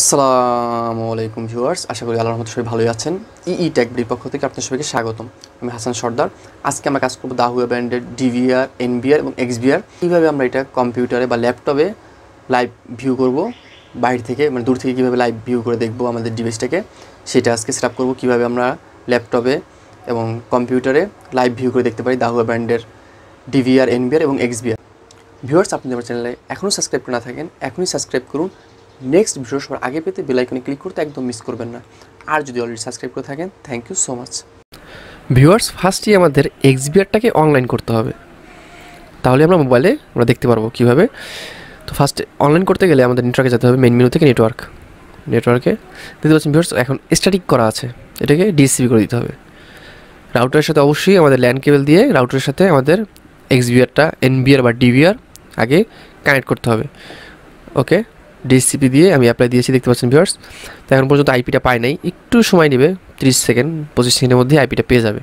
আসসালামু আলাইকুম ভিউয়ার্স, আশা করি আল্লাহর রহমতে সবাই ভালোই আছেন। ই টেকবিডির পক্ষ থেকে আপনাদের সবাইকে স্বাগতম। আমি হাসান সর্দার। আজকে আমরা কাজ করব দাহুয়া ব্র্যান্ডের ডিভিআর, এনভিআর এবং এক্সভিআর কীভাবে আমরা এটা কম্পিউটারে বা ল্যাপটপে লাইভ ভিউ করব, বাইরে থেকে মানে দূর থেকে কীভাবে লাইভ ভিউ করে দেখব আমাদের ডিভাইসটাকে, সেটা আজকে সেট আপ করব। কীভাবে আমরা ল্যাপটপে এবং কম্পিউটারে লাইভ ভিউ করে দেখতে পারি দাহুয়া ব্র্যান্ডের ডিভিআর, এনভিআর এবং এক্সভিআর। ভিউয়ার্স, আপনি আমার চ্যানেলে এখনও সাবস্ক্রাইব করে না থাকেন, এখনই সাবস্ক্রাইব করুন। নেক্সট ভিডিও সবার আগে পেতে বেল আইকনে ক্লিক করতে একদম মিস করবেন না। আর যদি অলরেডি সাবস্ক্রাইব করে থাকেন, thank you so much. Viewers, ফার্স্টই আমাদের এক্সভিআরটাকে অনলাইন করতে হবে, তাহলে আমরা মোবাইলে আমরা দেখতে পারবো কীভাবে। তো ফার্স্ট অনলাইন করতে গেলে আমাদের নেটওয়ার্কে যেতে হবে, মেন মেনু থেকে নেটওয়ার্কে দেখতে পাচ্ছেন ভিউয়ার্স, এখন স্ট্যাটিক করা আছে, এটাকে ডিএসসিপি করে দিতে হবে। রাউটারের সাথে অবশ্যই আমাদের ল্যান্ড কেবল দিয়ে রাউটারের সাথে আমাদের এক্সভিআরটা, এনভিআর বা ডিভিআর আগে কানেক্ট করতে হবে। ওকে, ডিসিপি দিয়ে আমি অ্যাপ্লাই দিয়েছি, দেখতে পাচ্ছেন ভিউয়ার্স। তো এখন পর্যন্ত আইপিটা পাই নাই, একটু সময় নেবে, 30 সেকেন্ড 25 সেকেন্ডের মধ্যে আইপিটা পেয়ে যাবে।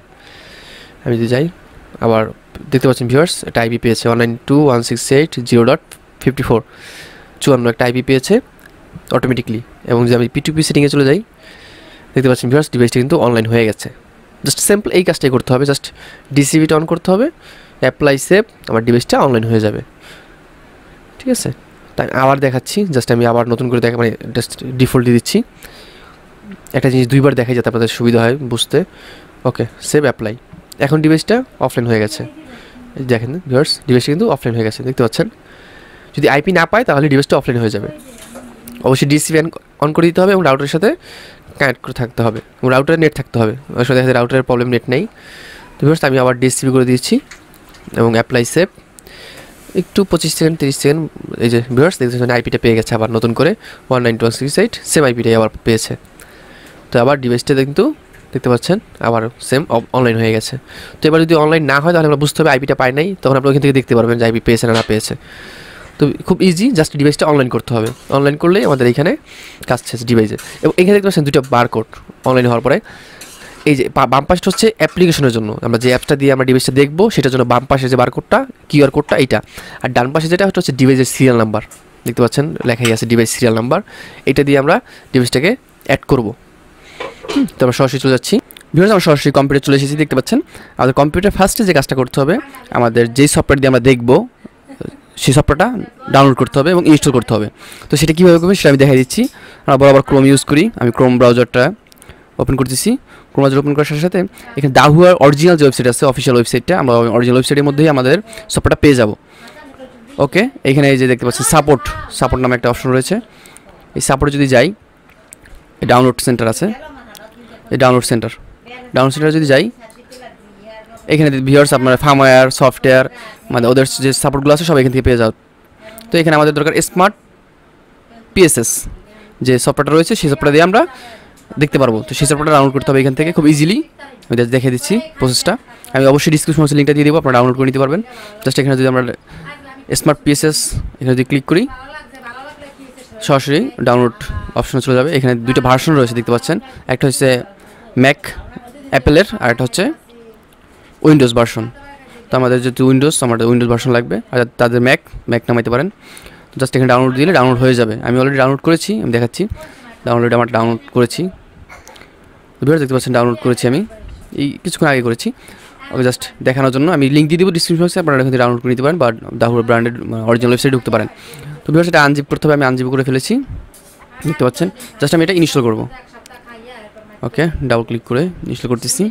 আমি যদি যাই আবার দেখতে পাচ্ছেন ভিউয়ার্স, একটা আইপি পেয়েছে 192.168.0.54 একটা আইপি পেয়েছে অটোমেটিকলি। এবং যদি আমি পিটুপি সেটিংয়ে চলে যাই, দেখতে পাচ্ছেন ভিউয়ার্স ডিভাইসটা কিন্তু অনলাইন হয়ে গেছে। জাস্ট সিম্পল এই কাজটাই করতে হবে, জাস্ট ডিসিপিটা অন করতে হবে, অ্যাপ্লাই সেভ, আমার ডিভাইসটা অনলাইন হয়ে যাবে। ঠিক আছে, তাই আবার দেখাচ্ছি, জাস্ট আমি আবার নতুন করে দেখা মানে জাস্ট ডিফল্ট দিয়ে দিচ্ছি, একটা জিনিস দুইবার দেখাই যাতে আপনাদের সুবিধা হয় বুঝতে। Okay, save, apply. এখন ডিভাইসটা অফলাইন হয়ে গেছে, দেখেন ভিউয়ার্স ডিভাইসটা কিন্তু অফলাইন হয়ে গেছে, দেখতে পাচ্ছেন। যদি আইপি না পায় তাহলে ডিভাইসটা অফলাইন হয়ে যাবে। অবশ্যই ডিসিপি অন করে দিতে হবে এবং রাউটারের সাথে কানেক্ট করে থাকতে হবে, এবং রাউটারের নেট থাকতে হবে। ওর সাথে দেখা যায় রাউটারের প্রবলেম, নেট নেই। তো ভিউয়ার্স আমি আবার ডিসিপি করে দিয়েছি এবং অ্যাপ্লাই সেভ, একটু 25 সেকেন্ড 30 সেকেন্ড। এই যে ভিউয়ার্স দেখতে পাচ্ছেন আইপিটা পেয়ে গেছে আবার নতুন করে 192.168, সেম আইপিটাই আবার পেয়েছে। তো আবার ডিভাইসটা কিন্তু দেখতে পাচ্ছেন আবার সেম অনলাইন হয়ে গেছে। তো এবার যদি অনলাইন না হয় তাহলে আমরা বুঝতে হবে আইপিটা পাই নাই, তখন আপনি ওখান থেকে দেখতে পারবেন যে আইপি পেয়েছে না না পেয়েছে। তো খুব ইজি, জাস্ট ডিভাইসটা অনলাইন করতে হবে। অনলাইন করলেই আমাদের এখানে কাজ শেষ ডিভাইসে। এবং এখানে দেখতে পাচ্ছেন দুটো বারকোড অনলাইন হওয়ার পরে, এই যে বাম পাশটা হচ্ছে অ্যাপ্লিকেশনের জন্য, আমরা যে অ্যাপটা দিয়ে আমরা ডিভাইসটা দেখবো সেটার জন্য বাম পাশে যে বারকোডটা, কিউআর কোডটা এইটা। আর ডান পাশে যেটা হচ্ছে ডিভাইসের সিরিয়াল নাম্বার, দেখতে পাচ্ছেন লেখাই আছে ডিভাইস সিরিয়াল নাম্বার, এটা দিয়ে আমরা ডিভাইসটাকে অ্যাড করবো। তো আমরা সরাসরি চলে যাচ্ছি ভিউয়ার্স, আমরা সরাসরি কম্পিউটার চলে এসেছি, দেখতে পাচ্ছেন। আমাদের কম্পিউটার ফার্স্টে যে কাজটা করতে হবে, আমাদের যেই সফটওয়্যার দিয়ে আমরা দেখবো সেই সফটওয়্যারটা ডাউনলোড করতে হবে এবং ইনস্টল করতে হবে। তো সেটা কীভাবে করবে সেটা আমি দেখাই দিচ্ছি। আমরা বরাবর ক্রোম ইউজ করি, আমি ক্রোম ব্রাউজারটা ওপেন করতেছি। ক্রোম ব্রাউজার ওপেন করার সাথে সাথে এখানে দাহুয়ার অরিজিনাল যে ওয়েবসাইট আছে, অফিসিয়াল ওয়েবসাইটটা, আমরা অরিজিনাল ওয়েবসাইটের মধ্যেই আমাদের সফটওয়্যারটা পেয়ে যাব। ওকে, এখানে এই যে দেখতে পাচ্ছেন সাপোর্ট নামে একটা অপশন রয়েছে। এই সাপোর্টে যদি যাই, ডাউনলোড সেন্টার আছে, এই ডাউনলোড সেন্টারে যদি যাই, এখানে ভিউয়ার্স আপনার ফার্মওয়্যার, সফটওয়্যার মানে ওদের যে সাপোর্টগুলো আছে সব এখান থেকে পেয়ে যাও। তো এখানে আমাদের দরকার স্মার্ট পিএসএস যে সফটওয়্যারটা রয়েছে, সেই সফটওয়্যার দিয়ে আমরা দেখতে পারবো। তো সেই সফটওয়্যারটা ডাউনলোড করতে হবে এখান থেকে খুব ইজিলি। আমি দেখে দিচ্ছি প্রসেসটা, আমি অবশ্যই ডিসক্রিপশন বক্সে লিঙ্কটা দিয়ে দেবো, আপনারা ডাউনলোড করে নিতে পারবেন। জাস্ট এখানে যদি আমরা স্মার্ট পিএসএস এখানে যদি ক্লিক করি, সরাসরি ডাউনলোড অপশনে চলে যাবে। এখানে দুটো ভার্সন রয়েছে দেখতে পাচ্ছেন, একটা হচ্ছে ম্যাক অ্যাপেলের আর একটা হচ্ছে উইন্ডোজ ভার্সন। তো আমাদের যেহেতু উইন্ডোজ, আমাদের উইন্ডোজ ভার্সন লাগবে, আর তাদের ম্যাক নামাইতে পারেন। জাস্ট এখানে ডাউনলোড দিলে ডাউনলোড হয়ে যাবে। আমি অলরেডি ডাউনলোড করেছি, আমি দেখাচ্ছি ডাউনলোড করেছি। ভিউয়ার্স দেখতে পাচ্ছেন ডাউনলোড করেছি আমি, এই কিছুক্ষণ আগে করেছি। ওকে, জাস্ট দেখানোর জন্য আমি লিঙ্ক দিয়ে দেবো ডিসক্রিপশন বক্সে, আপনারা এখান থেকে ডাউনলোড করে নিতে পারেন বা দাহুয়া ব্র্যান্ডেড অরিজিনাল ওয়েবসাইটে ঢুকতে পারেন। তো ভিউয়ার্স এটা আনজিপ করতে হবে, আমি আনজিপ করে ফেলেছি, দেখতে পাচ্ছেন। জাস্ট আমি এটা ইনস্টল করবো। ওকে, ডাবল ক্লিক করে ইনস্টল করতেছি।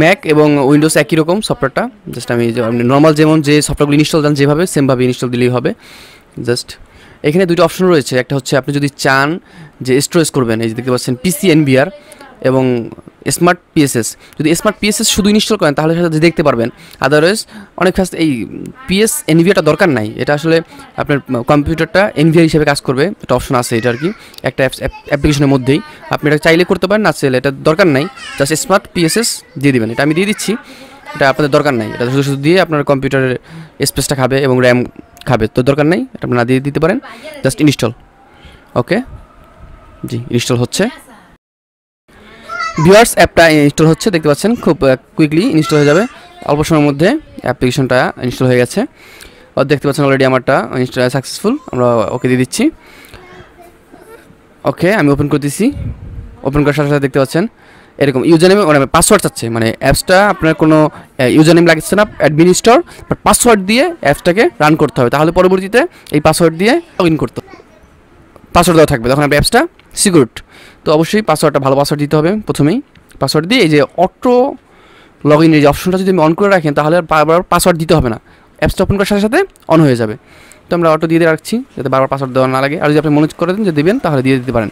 ম্যাক এবং উইন্ডোজ একই রকম সফটওয়্যারটা, জাস্ট আমি নর্মাল যেমন যে সফটওয়্যারগুলো ইনস্টল দেন যেভাবে সেমভাবে ইনস্টল দিলেই হবে। জাস্ট এখানে দুটো অপশন রয়েছে, একটা হচ্ছে আপনি যদি চান যে স্টোরেজ করবেন, এই যে দেখতে পাচ্ছেন পিসি এনভিআর এবং স্মার্ট পিএসএস। যদি স্মার্ট পিএসএস শুধু ইনস্টল করেন তাহলে সেটা দেখতে পারবেন, আদারওয়াইজ অনেক ফার্স্ট এই পিএস এনভিআরটা দরকার নাই, এটা আসলে আপনার কম্পিউটারটা এনভিআর হিসেবে কাজ করবে, একটা অপশন আছে এটা আর কি, একটা অ্যাপ্লিকেশনের মধ্যেই আপনি এটা চাইলে করতে পারেন, না চাইলে এটা দরকার নাই, জাস্ট স্মার্ট পিএসএস দিয়ে দেবেন। এটা আমি দিয়ে দিচ্ছি, এটা আপনাদের দরকার নাই, এটা শুধু দিয়ে আপনার কম্পিউটারের স্পেসটা খাবে এবং র্যাম খাবে, তো দরকার নাই, এটা আপনারা দিয়ে দিতে পারেন। Just install. ওকে, জি ইনস্টল হচ্ছে ভিউয়ার্স, অ্যাপটা ইনস্টল হচ্ছে, দেখতে পাচ্ছেন খুব কুইকলি ইনস্টল হয়ে যাবে, অল্প সময়ের মধ্যে অ্যাপ্লিকেশনটা ইনস্টল হয়ে গেছে। और देखते पाচ্ছেন অলরেডি আমারটা ইনস্টল সাকসেসফুল আমরা ওকে দিয়ে দিচ্ছি ওকে আমি ওপেন করতেছি ওপেন করার সাথে সাথে দেখতে পাচ্ছেন এরকম ইউজার নেম আর পাসওয়ার্ড চাচ্ছে মানে অ্যাপসটা আপনার কোনো ইউজার নেম লাগছে না অ্যাডমিনিস্ট্রেটর বাট পাসওয়ার্ড দিয়ে অ্যাপসটাকে রান করতে হবে তাহলে পরবর্তীতে এই পাসওয়ার্ড দিয়ে লগইন করতে পাসওয়ার্ড দেওয়া থাকবে তখন আপনার অ্যাপসটা সিকিউরড তো অবশ্যই পাসওয়ার্ডটা ভালো পাসওয়ার্ড দিতে হবে প্রথমেই পাসওয়ার্ড দিয়ে এই যে অটো লগইনের যে অপশনটা যদি আমি অন করে রাখেন তাহলে আর বারবার পাসওয়ার্ড দিতে হবে না অ্যাপসটা ওপেন করার সাথে সাথে অন হয়ে যাবে তো আমরা অটো দিয়ে রাখছি যাতে বারবার পাসওয়ার্ড দেওয়া না লাগে আর যদি আপনি মনে করে দেন যে দেবেন তাহলে দিয়ে দিতে পারেন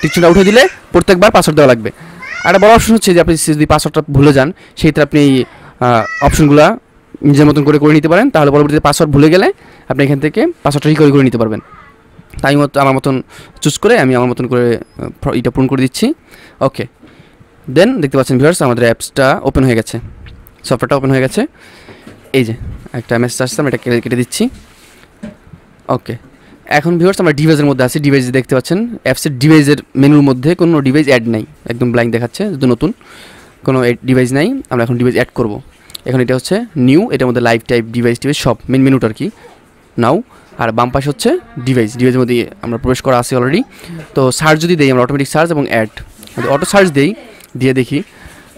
টিকচিনটা উঠে দিলে প্রত্যেকবার পাসওয়ার্ড দেওয়া লাগবে আর একটা বড় অপশন হচ্ছে যে আপনি যদি পাসওয়ার্ডটা ভুলে যান সেক্ষেত্রে আপনি এই অপশনগুলো নিজের মতন করে নিতে পারেন তাহলে পরবর্তীতে পাসওয়ার্ড ভুলে গেলে আপনি এখান থেকে পাসওয়ার্ডটা রিকভারি করে নিতে পারবেন তাই মতো আমার মতন চুজ করে আমি আমার মতন করে এটা পূরণ করে দিচ্ছি ওকে দেন দেখতে পাচ্ছেন ভিউয়ার্স আমাদের অ্যাপসটা ওপেন হয়ে গেছে সফটওয়্যারটা ওপেন হয়ে গেছে এই যে একটা মেসেজ আসছে আমি এটা কেটে দিচ্ছি ওকে এখন ভিউয়ার্স আমরা ডিভাইসের মধ্যে আছি ডিভাইস দেখতে পাচ্ছেন অ্যাপসের ডিভাইসের মেনুর মধ্যে কোনো ডিভাইস অ্যাড নাই একদম ব্ল্যাঙ্ক দেখাচ্ছে যদি নতুন কোনো ডিভাইস নাই আমরা এখন ডিভাইস অ্যাড করব এখন এটা হচ্ছে নিউ এটার মধ্যে লাইভ টাইপ ডিভাইস টিভাইস সব মেন মেনুটা আর কি নাও আর বাম পাশে হচ্ছে ডিভাইস ডিভাইসের মধ্যে আমরা প্রবেশ করা আছি অলরেডি তো সার্চ যদি দিই আমরা অটোমেটিক সার্চ এবং অ্যাড অটো সার্চ দিই দিয়ে দেখি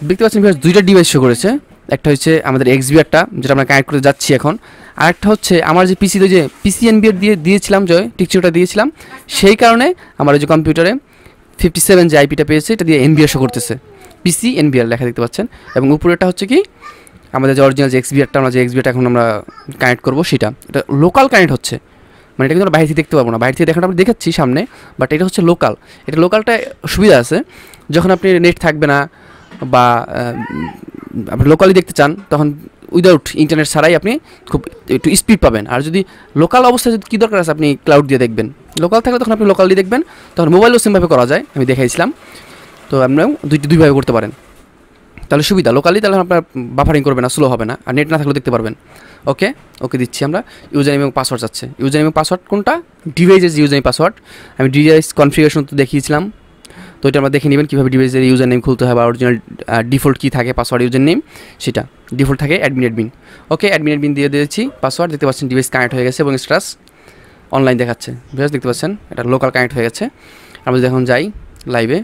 দেখতে পাচ্ছেন ভিউয়ার্স দুইটা ডিভাইস শো করেছে একটা হচ্ছে আমাদের এক্সভিআরটা যেটা আমরা কানেক্ট করতে যাচ্ছি এখন আর একটা হচ্ছে আমার যে পিসিতে যে পিসি এনভিআর দিয়েছিলাম জয় টিকচিটা দিয়েছিলাম সেই কারণে আমার যে কম্পিউটারে 57 যে আইপিটা পেয়েছে এটা দিয়ে এনভিআর শো করতেছে পিসি এনভিআর লেখা দেখতে পাচ্ছেন এবং উপরেটা হচ্ছে কি আমাদের যে অরিজিনাল যে এক্সভিআরটা আমরা যে এক্সভিআরটা এখন আমরা কানেক্ট করবো সেটা এটা লোকাল কানেক্ট হচ্ছে মানে এটা কিন্তু আমরা বাইরে থেকে দেখতে পারবো না বাইরে থেকে দেখাটা আমরা দেখাচ্ছি সামনে বাট এটা হচ্ছে লোকাল এটা লোকালটা সুবিধা আছে যখন আপনি নেট থাকবে না বা আপনি লোকালি দেখতে চান তখন উইদাউট ইন্টারনেট ছাড়াই আপনি খুব একটু স্পিড পাবেন আর যদি লোকাল অবস্থায় যদি কী দরকার আছে আপনি ক্লাউড দিয়ে দেখবেন লোকাল থাকলে তখন আপনি লোকাল দিয়ে দেখবেন তখন মোবাইলও সেমভাবে করা যায় আমি দেখাইছিলাম তো আপনারাও দুইভাবে করতে পারেন তাহলে সুবিধা লোকালি তাহলে আপনার বাফারিং করবে না স্লো হবে না আর নেট না থাকলেও দেখতে পারবেন ওকে ওকে দিচ্ছি আমরা ইউজার নেম এবং পাসওয়ার্ড চাচ্ছে ইউজার নেম এবং পাসওয়ার্ড কোনটা ডিভাইসের ইউজার নেম পাসওয়ার্ড আমি ডিভাইস কনফিগারেশন তো দেখিয়েছিলাম তো এটা আমরা দেখে নেবেন কীভাবে ডিভাইসের ইউজার নেম খুলতে হয় বা অরিজিনাল ডিফল্ট কী থাকে পাসওয়ার্ড ইউজার নেম সেটা ডিফল্ট থাকে অ্যাডমিন ওকে অ্যাডমিন দিয়ে দিয়েছি পাসওয়ার্ড দেখতে পাচ্ছেন ডিভাইস কানেক্ট হয়ে গেছে এবং স্ট্যাটাস অনলাইন দেখাচ্ছে ভিউয়ার্স দেখতে পাচ্ছেন এটা লোকাল কানেক্ট হয়ে গেছে আমরা যদি এখন যাই লাইভে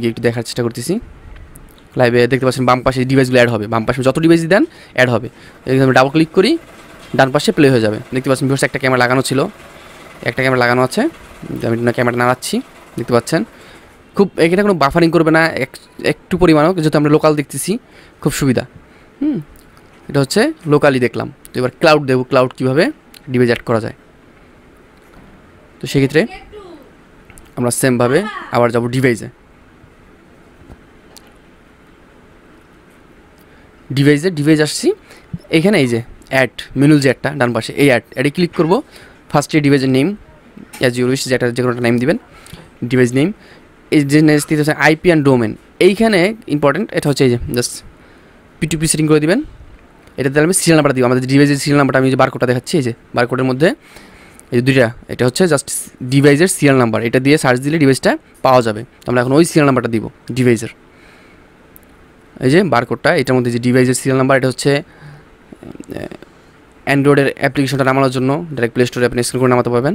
গিয়ে একটু দেখার চেষ্টা করতেছি লাইভে দেখতে পাচ্ছেন বাম পাশে ডিভাইসগুলো অ্যাড হবে বাম পাশে যত ডিভাইস দেন অ্যাড হবে আমি ডাবল ক্লিক করি ডান পাশে প্লে হয়ে যাবে দেখতে পাচ্ছেন ভিউয়ার্স একটা ক্যামেরা লাগানো ছিল একটা ক্যামেরা লাগানো আছে আমি ক্যামেরা নাড়াচ্ছি দেখতে পাচ্ছেন খুব এখানে কোনো বাফারিং করবে না একটু পরিমাণও যেহেতু আমরা লোকাল দেখতেছি খুব সুবিধা এটা হচ্ছে লোকালি দেখলাম তো এবার ক্লাউড দেবো ক্লাউড কীভাবে ডিভাইস অ্যাড করা যায় তো সেক্ষেত্রে আমরা সেমভাবে আবার যাব ডিভাইসে ডিভাইস আসছি এখানে এই যে অ্যাড মেনুল যে অ্যাডটা ডান পাশে এই অ্যাডে ক্লিক করবো ফার্স্টে ডিভাইসের নেম অ্যাজ ইউ উইশ যেটা যে কোনো একটা নেম দিবেন ডিভাইস নেম এই যে হচ্ছে আইপি অ্যান্ড ডোমেন এইখানে ইম্পর্টেন্ট এটা হচ্ছে এই যে জাস্ট পিটুপি সেটিং করে দেবেন এটা তাহলে আমি সিরিয়াল নাম্বার দিব আমাদের ডিভাইসের সিরিয়াল নাম্বারটা আমি যে বারকোডটা দেখাচ্ছি এই যে বারকোডের মধ্যে এই দুইটা এটা হচ্ছে জাস্ট ডিভাইসের সিরিয়াল নাম্বার এটা দিয়ে সার্চ দিলে ডিভাইসটা পাওয়া যাবে আমরা এখন ওই সিরিয়াল নাম্বারটা দিব ডিভাইসের এই যে বারকোডটা এটার মধ্যে যে ডিভাইসের সিরিয়াল নাম্বার এটা হচ্ছে অ্যান্ড্রয়েডের অ্যাপ্লিকেশনটা নামানোর জন্য ডাইরেক্ট প্লে স্টোরে আপনি স্ক্রিন করে নামাতে পারবেন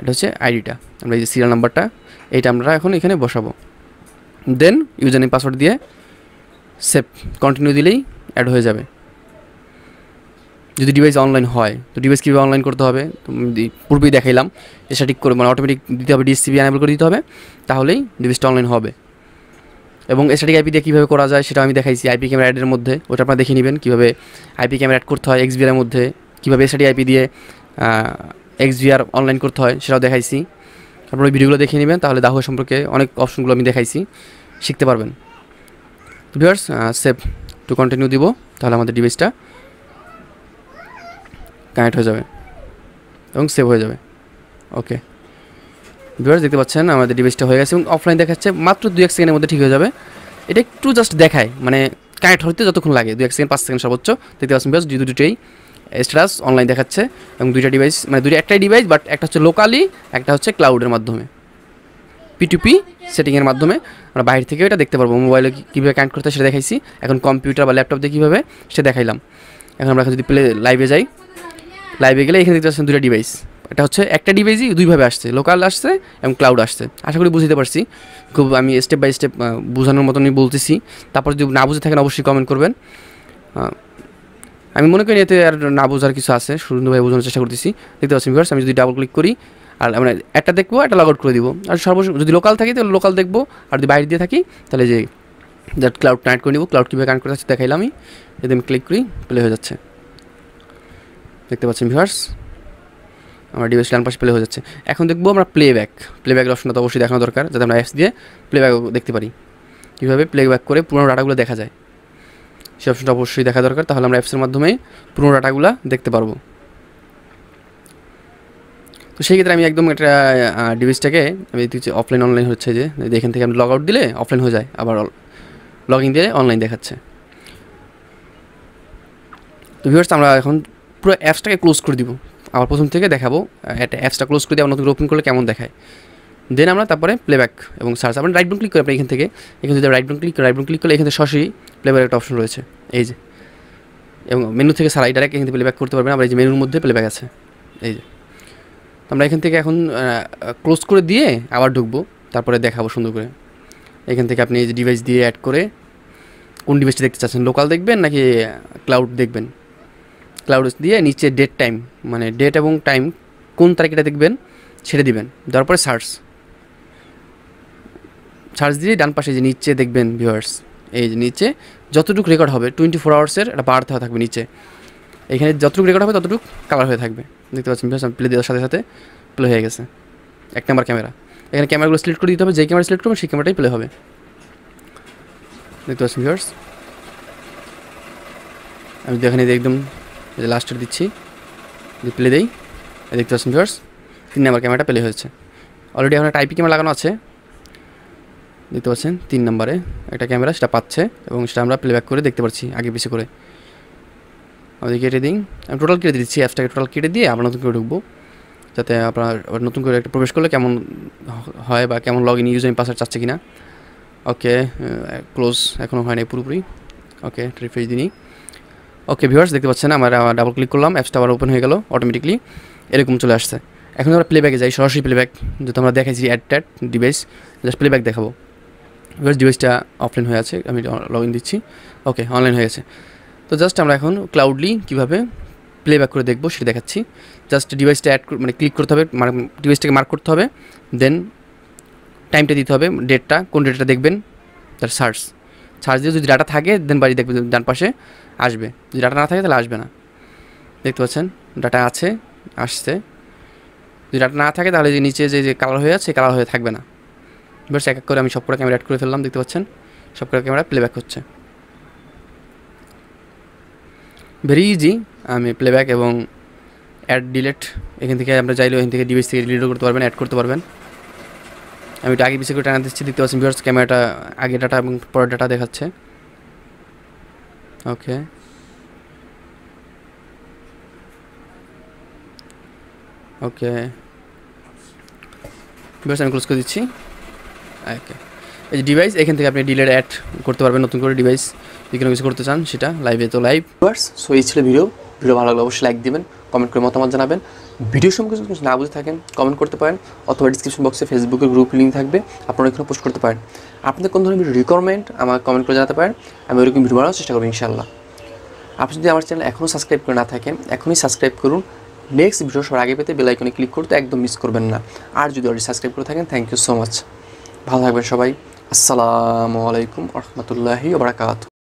এটা হচ্ছে আইডিটা আমরা এই যে সিরিয়াল নাম্বারটা এইটা আমরা এখন এখানে বসাবো দেন ইউজার নেম পাসওয়ার্ড দিয়ে সেভ কন্টিনিউ দিলেই অ্যাড হয়ে যাবে যদি ডিভাইস অনলাইন হয় তো ডিভাইস কীভাবে অনলাইন করতে হবে পূর্বেই দেখাইলাম এটা ঠিক করে মানে অটোমেটিক দিতে হবে ডিএসসিপি অ্যানেবল করে দিতে হবে তাহলেই ডিভাইসটা অনলাইন হবে এবং এসআরটিক আইপি দিয়ে কীভাবে করা যায় সেটা আমি দেখাইছি আইপি ক্যামেরা অ্যাডের মধ্যে ওটা আপনারা দেখে নেবেন কীভাবে আইপি ক্যামেরা অ্যাড করতে হয় এক্সভিআরের মধ্যে কীভাবে এসআরটিক আইপি দিয়ে XVR অনলাইন করতে হয় সেটাও দেখাইছি আপনারা ওই ভিডিওগুলো দেখে নেবেন তাহলে দাহুয়া সম্পর্কে অনেক অপশনগুলো আমি দেখাইছি শিখতে পারবেন ভিউয়ার্স সেভ টু কন্টিনিউ দিব তাহলে আমাদের ডিভাইসটা কানেক্ট হয়ে যাবে এবং সেভ হয়ে যাবে ওকে ভিউয়ার্স দেখতে পাচ্ছেন আমাদের ডিভাইসটা হয়ে গেছে এবং অফলাইন দেখাচ্ছে মাত্র 2-1 সেকেন্ডের মধ্যে ঠিক হয়ে যাবে এটা একটু জাস্ট দেখায় মানে কানেক্ট হতে যতক্ষণ লাগে 2-1 সেকেন্ড 5 সেকেন্ড সর্বোচ্চ দেখতে পাচ্ছেন ভিউয়ার্স দুটোই স্ট্যাটাস অনলাইন দেখাচ্ছে এবং দুইটা ডিভাইস মানে একটাই ডিভাইস বাট একটা হচ্ছে লোকালি একটা হচ্ছে ক্লাউডের মাধ্যমে P2P সেটিংয়ের মাধ্যমে আমরা বাইরে থেকেও এটা দেখতে পারবো মোবাইলে কীভাবে কানেক্ট করতে সেটা দেখাইছি এখন কম্পিউটার বা ল্যাপটপ দিয়ে কীভাবে সেটা দেখাইলাম এখন আমরা যদি প্লে লাইভে যাই লাইভে গেলে এখানে দেখতে পাচ্ছেন দুটা ডিভাইস, এটা হচ্ছে একটা ডিভাইসই দুইভাবে আসছে, লোকাল আসছে এবং ক্লাউড আসছে। আশা করি বুঝতে পারছি, খুব আমি স্টেপ বাই স্টেপ বোঝানোর মতনই বলতেছি, তারপর যদি না বুঝে থাকেন অবশ্যই কমেন্ট করবেন। আমি মনে করি এতে আর না বোঝার কিছু আছে, সুন্দরভাবে বোঝানোর চেষ্টা করতেছি। দেখতে পাচ্ছি ভিউয়ার্স, আমি যদি ডাবল ক্লিক করি আর আমরা একটা দেখবো, একটা লগ আউট করে দিব। আর সর্বশেষ যদি লোকাল থাকি তাহলে লোকাল দেখবো, আর যদি বাইরে দিয়ে থাকি তাহলে যে দ্যাট ক্লাউড কানেক্ট করে নেবো। ক্লাউড কীভাবে কানেক্ট করে যাচ্ছে দেখাইলাম, আমি যদি আমি ক্লিক করি প্লে হয়ে যাচ্ছে। দেখতে পাচ্ছেন ভিউয়ার্স, আমরা ডিভাইস ডান পাশে প্লে হয়ে যাচ্ছে। এখন দেখবো আমরা প্লেব্যাক, প্লেব্যাকের অপশনটা তো অবশ্যই দেখানো দরকার, যাতে আমরা অ্যাপস দিয়ে প্লেব্যাক দেখতে পারি, কীভাবে প্লেব্যাক করে পুরোনো ডাটাগুলো দেখা যায়, সেই অপশনটা অবশ্যই দেখা দরকার। তাহলে আমরা অ্যাপসের মাধ্যমে পুরোনো ডাটাগুলো দেখতে পারবো। তো সেই ক্ষেত্রে আমি একদম একটা ডিভাইসটাকে আমি দেখছি অফলাইন অনলাইন হচ্ছে, যে এখান থেকে আমি লগ আউট দিলে অফলাইন হয়ে যায়, আবার লগ ইন দিলে অনলাইন দেখাচ্ছে। তো ভিউয়ার্স, আমরা এখন পুরো অ্যাপসটাকে ক্লোজ করে দিব, আবার প্রথম থেকে দেখাবো। একটা অ্যাপসটা ক্লোজ করে দিয়ে আমরা নতুন ওপেন করলে কেমন দেখায়, দেন আমরা তারপরে প্লেব্যাক এবং সার্চ। আপনি রাইট বাটন ক্লিক করে আপনি এখান থেকে, এখানে যদি রাইট বাটন ক্লিক করলে এখানে সরাসরি প্লেব্যাক একটা অপশন রয়েছে, এই যে, এবং মেনু থেকে সারাই ডাইরেক্ট এখান থেকে প্লেব্যাক করতে পারবেন। আবার এই যে মেনুর মধ্যে প্লেব্যাক আছে, এই যে। আমরা এখান থেকে এখন ক্লোজ করে দিয়ে আবার ঢুকবো, তারপরে দেখাবো সুন্দর করে। এখান থেকে আপনি এই যে ডিভাইস দিয়ে অ্যাড করে কোন ডিভাইসটা দেখতে চাচ্ছেন, লোকাল দেখবেন নাকি ক্লাউড দেখবেন, ক্লাউড দিয়ে নিচে ডেট টাইম, মানে ডেট এবং টাইম কোন তারিখটা দেখবেন ছেড়ে দিবেন। তারপরে সার্চ দিয়ে ডান পাশে যে নিচে দেখবেন ভিউয়ার্স, এই যে নিচে যতটুকু রেকর্ড হবে 24 আওয়ার্সের একটা বার দেওয়া থাকবে নিচে, এখানে যতটুকু রেকর্ড হবে ততটুকু কালার হয়ে থাকবে। দেখতে পাচ্ছেন ভিউয়ার্স, প্লে দেওয়ার সাথে সাথে প্লে হয়ে গেছে। এক নাম্বার ক্যামেরা, এখানে ক্যামেরাগুলো সিলেক্ট করে দিতে হবে, যে ক্যামেরা সিলেক্ট করবেন সেই ক্যামেরাটাই প্লে হবে। দেখতে পাচ্ছেন ভিউয়ার্স, আমি দেখে নিই একদম লাস্টের দিচ্ছি, যদি প্লে দেই দেখতে পাচ্ছেন ভিউয়ার্স 3 নাম্বার ক্যামেরাটা প্লে হয়েছে। অলরেডি এখন টাইপি ক্যামেরা লাগানো আছে, দেখতে পাচ্ছেন 3 নাম্বারে একটা ক্যামেরা, সেটা পাচ্ছে এবং সেটা আমরা প্লেব্যাক করে দেখতে পাচ্ছি আগে পিছিয়ে করে। আমাদের কেটে দিন, আমি টোটাল কেটে দিচ্ছি, অ্যাপসটাকে টোটাল কেটে দিয়ে আমরা নতুন করে ঢুকবো, যাতে আপনার নতুন করে একটা প্রবেশ করলে কেমন হয় বা কেমন লগ ইন ইউজ আমি পাসওয়ার্ড চাচ্ছে কিনা। ওকে, ক্লোজ এখনও হয় না পুরোপুরি। ওকে, রিফ্রেশ দিনই। ওকে ভিউয়ার্স, দেখতে পাচ্ছেন আমরা ডাবল ক্লিক করলাম, অ্যাপসটা আবার ওপেন হয়ে গেল অটোমেটিকলি, এরকম চলে আসছে। এখন আমরা প্লেব্যাকে যাই, সরাসরি প্লেব্যাক, যেহেতু আমরা দেখাইছি অ্যাড ট্যাড ডিভাইস, জাস্ট প্লেব্যাক দেখাবো। ভিউয়ার্স, ডিভাইসটা অফলাইন হয়ে আছে, আমি লগ ইন দিচ্ছি। ওকে, অনলাইন হয়ে গেছে। তো জাস্ট আমরা এখন ক্লাউডলি কীভাবে প্লেব্যাক করে দেখবো সেটা দেখাচ্ছি। জাস্ট ডিভাইসটা অ্যাড মানে ক্লিক করতে হবে, ডিভাইসটাকে মার্ক করতে হবে, দেন টাইমটা দিতে হবে, ডেটটা কোন ডেটটা দেখবেন, তার সার্চ দিয়ে যদি ডাটা থাকে দেন বাড়ি দেখবেন ডান পাশে আসবে, যদি ডাটা না থাকে তাহলে আসবে না। দেখতে পাচ্ছেন ডাটা আছে, আসছে। যদি ডাটা না থাকে তাহলে যে নিচে যে কালার হয়ে আছে কালার হয়ে থাকবে না। এবার এক এক করে আমি সবকটা ক্যামেরা অ্যাড করে ফেললাম, দেখতে পাচ্ছেন সবকটা ক্যামেরা প্লেব্যাক হচ্ছে। ভেরি ইজি, আমি প্লেব্যাক এবং অ্যাড ডিলেট, এখান থেকে আমরা চাইলেও এখান থেকে ডিভাইস থেকে ডিলিটও করতে পারবেন, অ্যাড করতে পারবেন। আমি এটা আগে পিছিয়ে করে টানা দিচ্ছি, দেখতে পাচ্ছেন ভিউয়ার্স ক্যামেরাটা আগে ডাটা এবং পরের ডাটা দেখাচ্ছে। ওকে, ওকে ভিউয়ার্স, আমি ক্লোজ করে দিচ্ছি। ওকে, এই ডিভাইস এখান থেকে আপনি ডিলেট অ্যাড করতে পারবেন, নতুন করে ডিভাইস যদি কোনো কিছু করতে চান সেটা লাইভে তো লাইভ। ভিউয়ার্স, সো এই ছিল ভিডিও ভালো লাগলে অবশ্যই লাইক দেবেন, কমেন্ট করে মতামত জানাবেন। ভিডিও সম্পর্কে যদি কিছু না বুঝে থাকেন কমেন্ট করতে পারেন, অথবা ডিসক্রিপশন বক্সে ফেসবুকের গ্রুপ লিঙ্ক থাকবে, আপনারা এখানে পোস্ট করতে পারেন। আপনাদের কোন ধরনের ভিডিও রিকোয়ারমেন্ট আমার কমেন্ট করে জানাতে পারেন, আমি ওরকম ভিডিও বানানোর চেষ্টা করবো ইনশাআল্লাহ। আপনি যদি আমার চ্যানেল এখনও সাবস্ক্রাইব করে না থাকেন এখনই সাবস্ক্রাইব করুন, নেক্সট ভিডিও সবার আগে পেতে বেল আইকনে ক্লিক করতে একদম মিস করবেন না। আর যদি অলরেডি সাবস্ক্রাইব করে থাকেন থ্যাংক ইউ সো মাচ, ভালো থাকবেন সবাই। আসসালামু আলাইকুম ওয়া রাহমাতুল্লাহি ওয়া বারাকাতুহু।